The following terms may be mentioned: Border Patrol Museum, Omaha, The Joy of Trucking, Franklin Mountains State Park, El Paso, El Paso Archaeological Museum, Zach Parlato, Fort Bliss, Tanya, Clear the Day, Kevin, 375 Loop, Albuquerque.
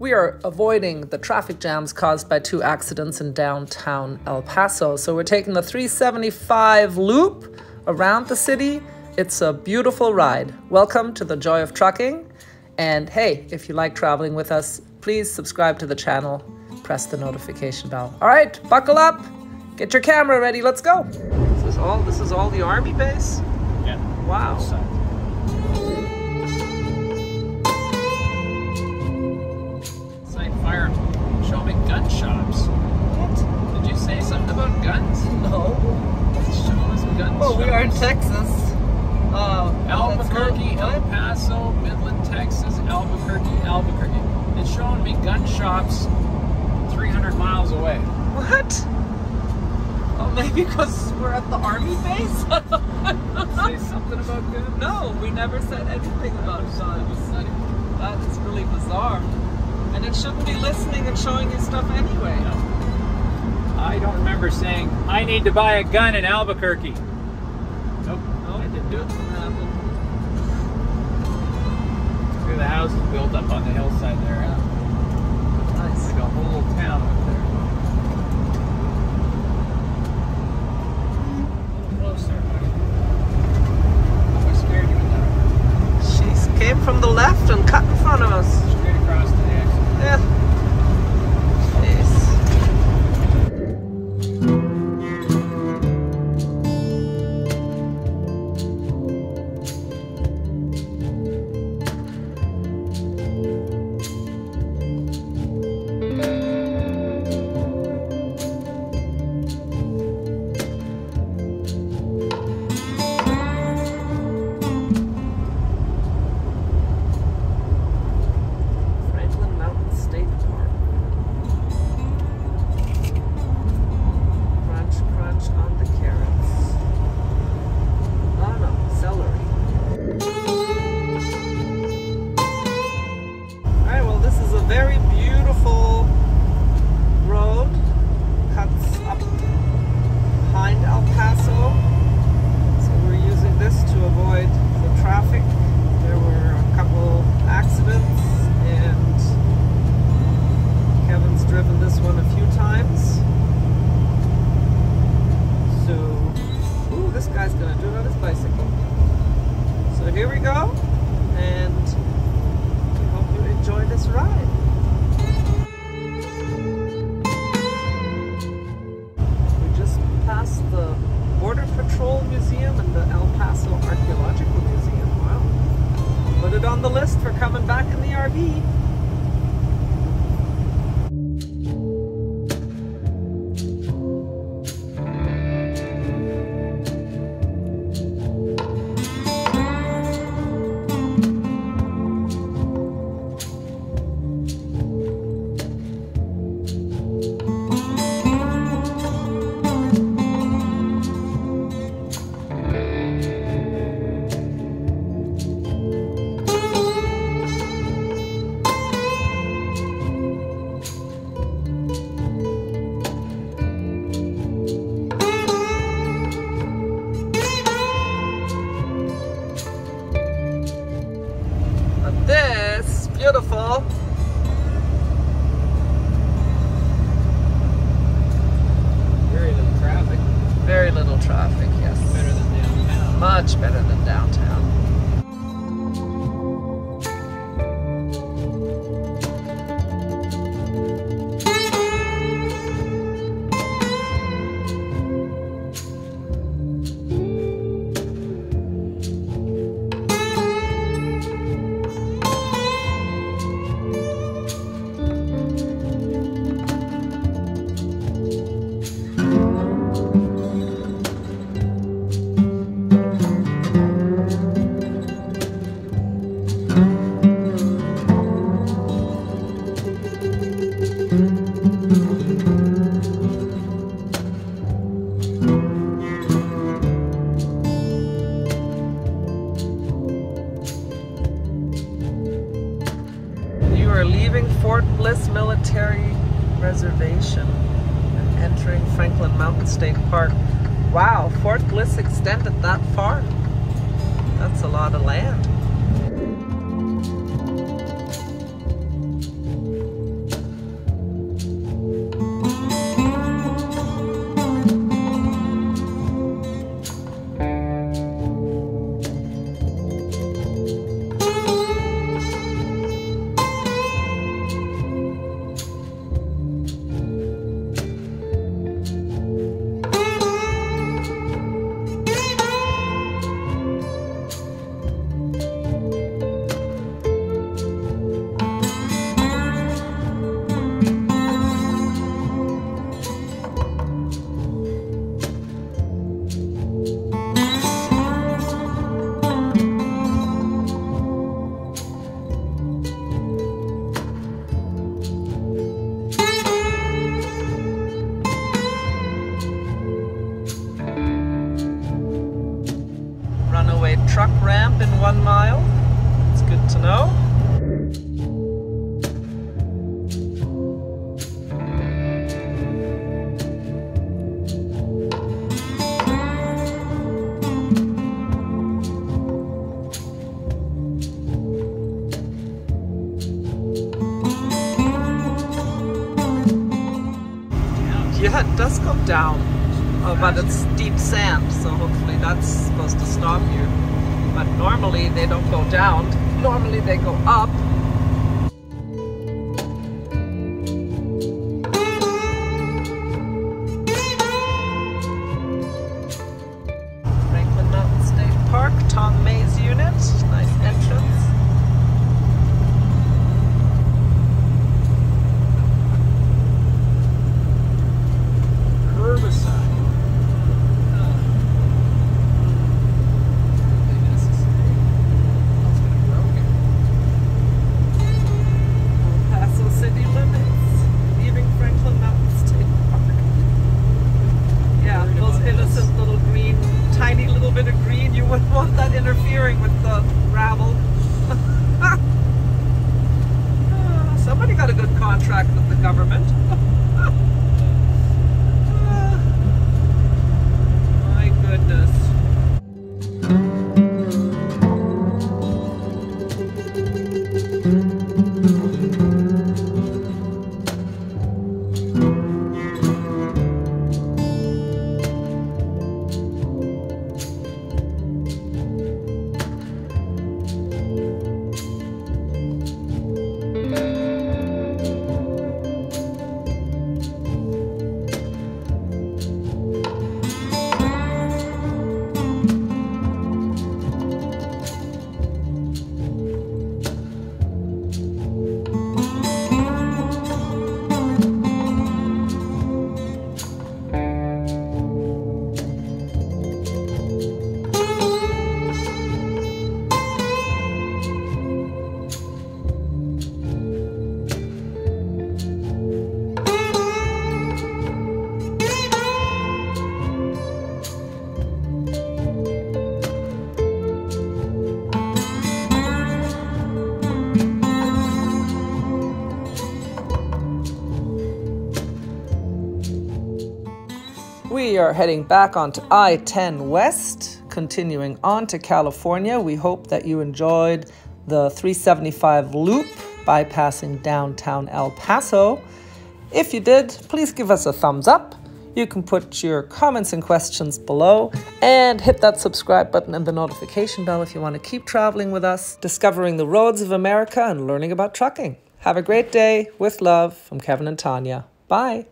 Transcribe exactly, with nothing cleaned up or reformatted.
We are avoiding the traffic jams caused by two accidents in downtown El Paso. So we're taking the three seventy-five Loop around the city. It's a beautiful ride. Welcome to the joy of trucking. And hey, if you like traveling with us, please subscribe to the channel, press the notification bell. All right, buckle up, get your camera ready, let's go. Is this all, this is all the Army base? Yeah. Wow. Site fire, show me gun shops. What? Did you say something about guns? No. Let's show us some gun well, shops. Well, we are in Texas. Uh, Albuquerque, El Paso, Midland, Texas, Albuquerque, Albuquerque. It's showing me gun shops three hundred miles away. What? Oh, maybe because we're at the Army base? Say something about guns? No, we never said anything about guns. That is really bizarre. And it shouldn't be listening and showing you stuff anyway. No. I don't remember saying, I need to buy a gun in Albuquerque. Nope. Look at the houses built up on the hillside there. Yeah. Nice. Like a whole town up there. A little closer. How scared you with that? She came from the left and cut in front of us. Straight across to the exit. Yeah. The Border Patrol Museum and the El Paso Archaeological Museum. Wow. Put it on the list for coming back in the R V. Fort Bliss Military Reservation and entering Franklin Mountains State Park. Wow, Fort Bliss extended that far. That's a lot of land. one mile. It's good to know. Yeah, it does come down, uh, but it's deep sand, so hopefully that's supposed to stop you. But normally they don't go down, normally they go up. Franklin Mountains State Park, Tom May's unit, nice entrance. We are heading back onto I ten West, continuing on to California. We hope that you enjoyed the three seventy-five Loop bypassing downtown El Paso. If you did, please give us a thumbs up. You can put your comments and questions below and hit that subscribe button and the notification bell if you want to keep traveling with us, discovering the roads of America and learning about trucking. Have a great day. With love from Kevin and Tanya. Bye.